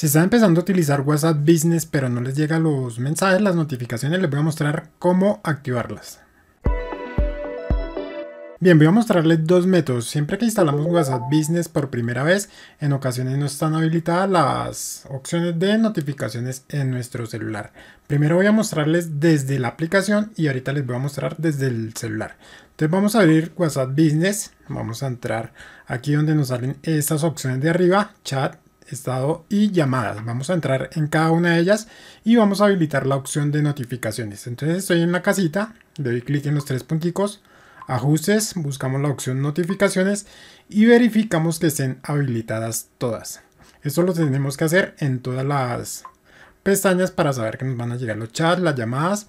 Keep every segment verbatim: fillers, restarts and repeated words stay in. Si están empezando a utilizar WhatsApp Business pero no les llegan los mensajes, las notificaciones, les voy a mostrar cómo activarlas. Bien, voy a mostrarles dos métodos. Siempre que instalamos WhatsApp Business por primera vez, en ocasiones no están habilitadas las opciones de notificaciones en nuestro celular. Primero voy a mostrarles desde la aplicación y ahorita les voy a mostrar desde el celular. Entonces vamos a abrir WhatsApp Business, vamos a entrar aquí donde nos salen estas opciones de arriba, chat, estado y llamadas. Vamos a entrar en cada una de ellas y vamos a habilitar la opción de notificaciones. Entonces estoy en la casita, le doy clic en los tres punticos, ajustes, buscamos la opción notificaciones y verificamos que estén habilitadas todas. Esto lo tenemos que hacer en todas las pestañas para saber que nos van a llegar los chats, las llamadas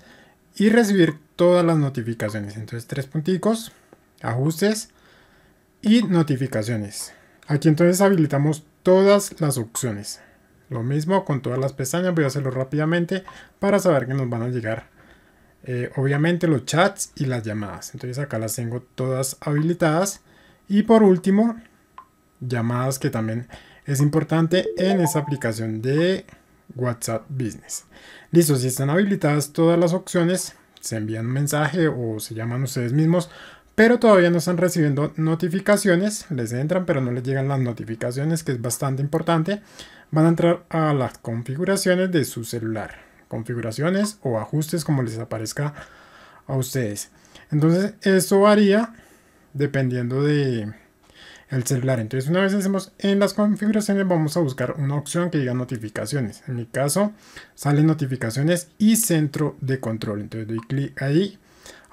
y recibir todas las notificaciones. Entonces tres punticos, ajustes y notificaciones. Aquí entonces habilitamos todas las opciones. Lo mismo con todas las pestañas, voy a hacerlo rápidamente para saber que nos van a llegar Eh, obviamente los chats y las llamadas. Entonces acá las tengo todas habilitadas. Y por último, llamadas, que también es importante en esta aplicación de WhatsApp Business. Listo, si están habilitadas todas las opciones, se envían un mensaje o se llaman ustedes mismos, pero todavía no están recibiendo notificaciones. Les entran pero no les llegan las notificaciones, que es bastante importante. Van a entrar a las configuraciones de su celular, configuraciones o ajustes, como les aparezca a ustedes. Entonces esto varía dependiendo de el celular. Entonces una vez hacemos en las configuraciones, vamos a buscar una opción que diga notificaciones. En mi caso salen notificaciones y centro de control, entonces doy clic ahí.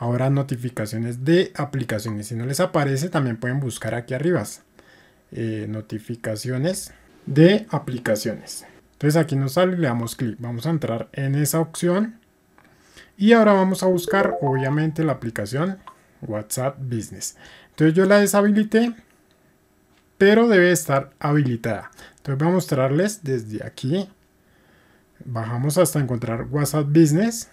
Ahora notificaciones de aplicaciones. Si no les aparece, también pueden buscar aquí arriba eh, notificaciones de aplicaciones. Entonces aquí nos sale, le damos clic, vamos a entrar en esa opción y ahora vamos a buscar obviamente la aplicación WhatsApp Business. Entonces yo la deshabilité, pero debe estar habilitada. Entonces voy a mostrarles desde aquí, bajamos hasta encontrar WhatsApp Business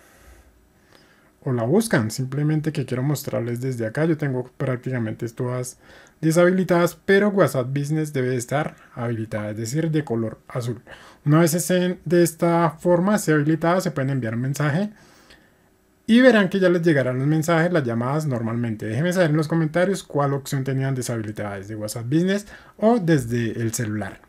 o la buscan, simplemente que quiero mostrarles desde acá. Yo tengo prácticamente todas deshabilitadas, pero WhatsApp Business debe estar habilitada, es decir, de color azul. Una vez estén de esta forma, se habilitada, se pueden enviar un mensaje y verán que ya les llegarán los mensajes, las llamadas normalmente. Déjenme saber en los comentarios cuál opción tenían deshabilitada, desde WhatsApp Business o desde el celular.